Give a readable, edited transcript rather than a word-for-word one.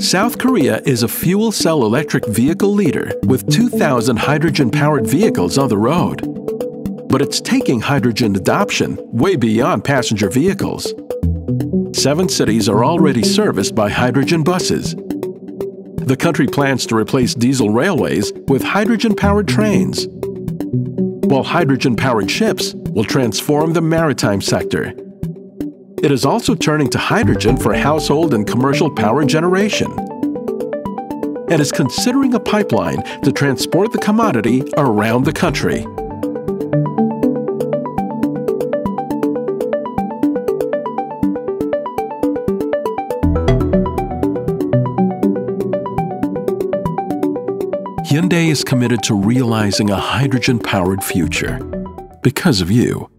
South Korea is a fuel cell electric vehicle leader with 2,000 hydrogen-powered vehicles on the road. But it's taking hydrogen adoption way beyond passenger vehicles. 7 cities are already serviced by hydrogen buses. The country plans to replace diesel railways with hydrogen-powered trains, while hydrogen-powered ships will transform the maritime sector. It is also turning to hydrogen for household and commercial power generation, and is considering a pipeline to transport the commodity around the country. Hyundai is committed to realizing a hydrogen-powered future because of you.